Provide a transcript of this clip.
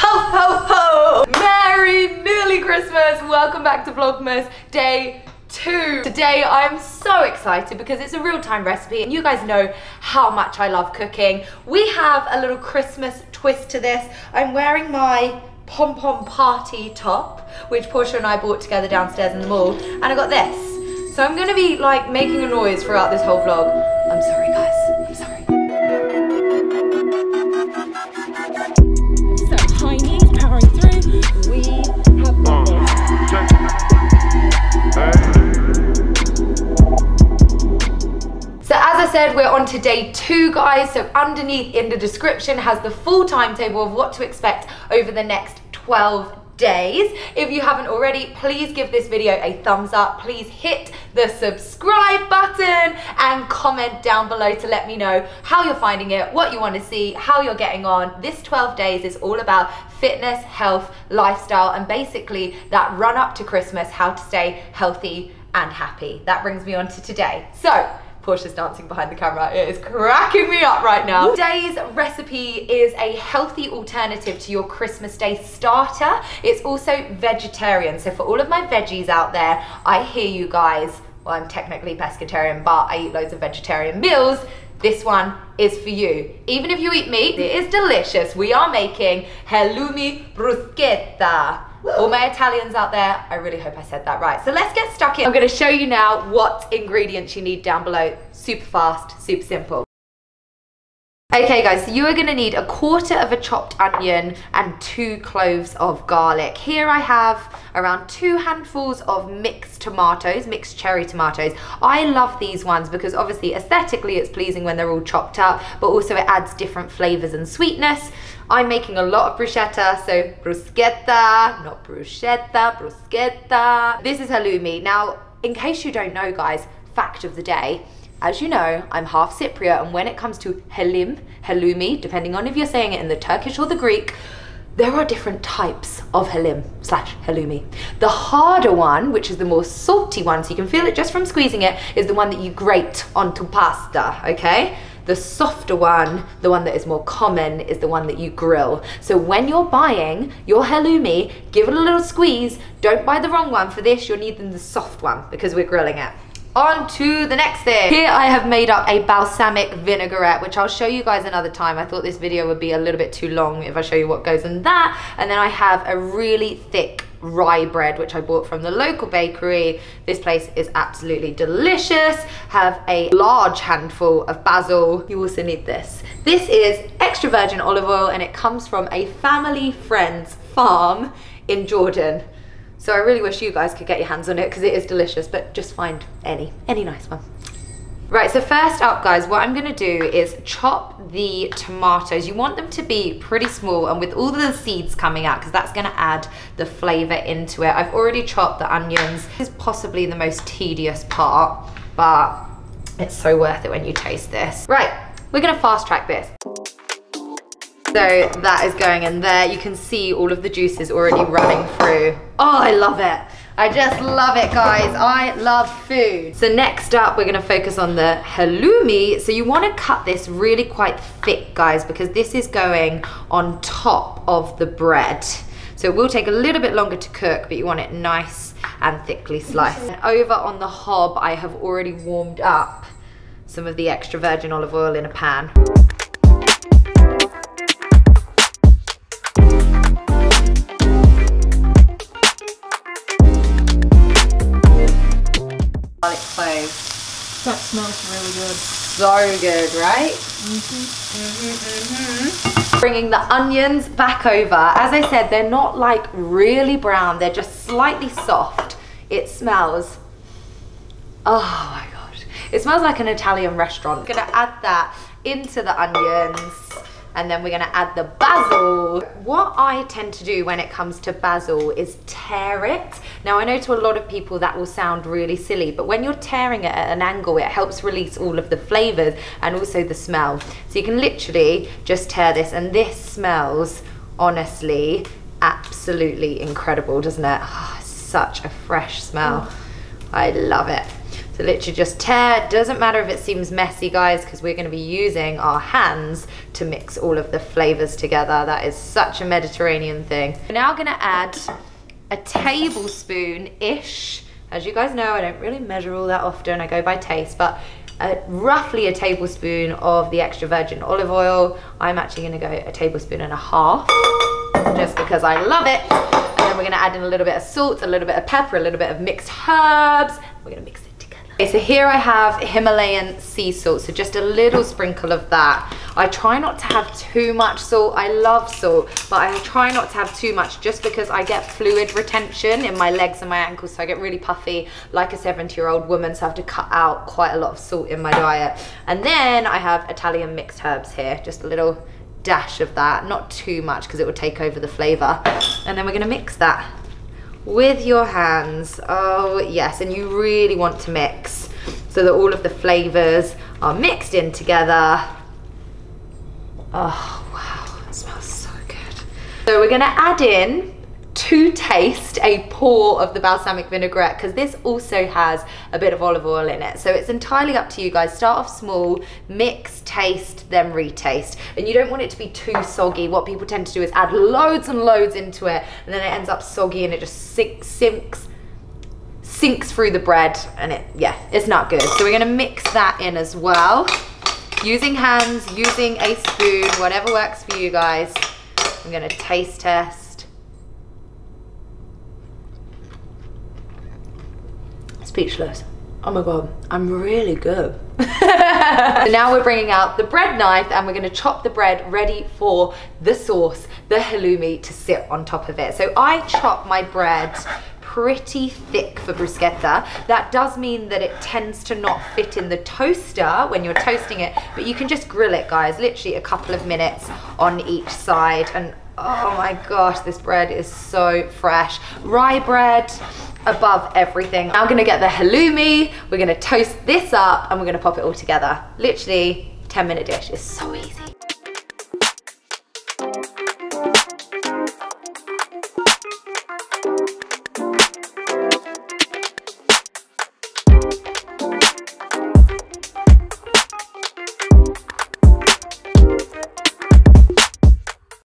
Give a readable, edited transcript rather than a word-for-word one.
Ho ho ho! Merry nearly Christmas! Welcome back to Vlogmas Day 2. Today I'm so excited because it's a real time recipe and you guys know how much I love cooking. We have a little Christmas twist to this. I'm wearing my pom-pom party top, which Portia and I bought together downstairs in the mall, and I got this. So I'm gonna be like making a noise throughout this whole vlog. I'm sorry guys, I'm sorry. We have So as I said, we're on to day 2 guys, so underneath in the description has the full timetable of what to expect over the next 12 days. If you haven't already, please give this video a thumbs up, please hit the subscribe button and comment down below to let me know how you're finding it, what you want to see, how you're getting on. This 12 days is all about fitness, health, lifestyle, and basically that run up to Christmas, how to stay healthy and happy. That brings me on to today. So Portia's dancing behind the camera, it is cracking me up right now. Today's recipe is a healthy alternative to your Christmas Day starter. It's also vegetarian, so for all of my veggies out there, I hear you guys. Well, I'm technically pescatarian, but I eat loads of vegetarian meals. This one is for you. Even if you eat meat, it is delicious. We are making halloumi bruschetta. All my Italians out there, I really hope I said that right. So let's get stuck in. I'm going to show you now what ingredients you need down below. Super fast, super simple. Okay guys, so you are going to need 1/4 of a chopped onion and 2 cloves of garlic. Here I have around 2 handfuls of mixed tomatoes, mixed cherry tomatoes. I love these ones because obviously aesthetically it's pleasing when they're all chopped up, but also it adds different flavors and sweetness. I'm making a lot of bruschetta, so bruschetta, not bruschetta, bruschetta. This is halloumi. Now, in case you don't know guys, fact of the day, as you know, I'm half Cypriot, and when it comes to halim, halloumi, depending on if you're saying it in the Turkish or the Greek, there are different types of halim/halloumi. The harder one, which is the more salty one, so you can feel it just from squeezing it, is the one that you grate onto pasta, okay? The softer one, the one that is more common, is the one that you grill. So when you're buying your halloumi, give it a little squeeze. Don't buy the wrong one for this. You'll need the soft one because we're grilling it. On to the next thing. Here I have made up a balsamic vinaigrette, which I'll show you guys another time. I thought this video would be a little bit too long if I show you what goes in that. And then I have a really thick rye bread, which I bought from the local bakery. This place is absolutely delicious. Have a large handful of basil. You also need this. This is extra virgin olive oil, and it comes from a family friend's farm in Jordan. So I really wish you guys could get your hands on it because it is delicious, but just find any nice one. Right, so first up guys, what I'm gonna do is chop the tomatoes. You want them to be pretty small and with all the seeds coming out because that's gonna add the flavor into it. I've already chopped the onions. This is possibly the most tedious part, but it's so worth it when you taste this. Right, we're gonna fast track this. So that is going in there. You can see all of the juices already running through. Oh, I love it. I just love it, guys. I love food. So next up, we're gonna focus on the halloumi. So you wanna cut this really quite thick, guys, because this is going on top of the bread. So it will take a little bit longer to cook, but you want it nice and thickly sliced. And over on the hob, I have already warmed up some of the extra virgin olive oil in a pan. That smells really good. So good, right? Bringing the onions back over. As I said, they're not like really brown, they're just slightly soft. It smells, oh my gosh. It smells like an Italian restaurant. I'm gonna add that into the onions and then we're gonna add the basil. What I tend to do when it comes to basil is tear it. Now I know to a lot of people that will sound really silly, but when you're tearing it at an angle, it helps release all of the flavors and also the smell. So you can literally just tear this, and this smells honestly absolutely incredible, doesn't it? Oh, such a fresh smell. I love it. So literally just tear, doesn't matter if it seems messy guys, because we're going to be using our hands to mix all of the flavors together. That is such a Mediterranean thing. We're now going to add a tablespoon-ish. As you guys know, I don't really measure all that often, I go by taste, but roughly a tablespoon of the extra virgin olive oil. I'm actually going to go a tablespoon and a half, just because I love it. And then we're going to add in a little bit of salt, a little bit of pepper, a little bit of mixed herbs. We're going to mix it. Okay, so here I have Himalayan sea salt, so just a little sprinkle of that. I try not to have too much salt. I love salt, but I try not to have too much just because I get fluid retention in my legs and my ankles, so I get really puffy like a 70-year-old woman, so I have to cut out quite a lot of salt in my diet. And then I have Italian mixed herbs here, just a little dash of that, not too much because it will take over the flavour. And then we're going to mix that with your hands. Oh yes, and you really want to mix so that all of the flavors are mixed in together. Oh wow, that smells so good. So we're gonna add in, to taste, a pour of the balsamic vinaigrette, because this also has a bit of olive oil in it. So it's entirely up to you guys. Start off small, mix, taste, then retaste. And you don't want it to be too soggy. What people tend to do is add loads and loads into it, and then it ends up soggy and it just sinks through the bread, and it, yeah, it's not good. So we're gonna mix that in as well. Using hands, using a spoon, whatever works for you guys. I'm gonna taste test. Speechless. Oh my god, I'm really good. So now we're bringing out the bread knife and we're going to chop the bread ready for the sauce, the halloumi, to sit on top of it. So I chop my bread pretty thick for bruschetta. That does mean that it tends to not fit in the toaster when you're toasting it, but you can just grill it guys, literally a couple of minutes on each side. And oh my gosh, this bread is so fresh. Rye bread above everything. Now I'm gonna get the halloumi, we're gonna toast this up, and we're gonna pop it all together. Literally 10-minute dish, it's so easy.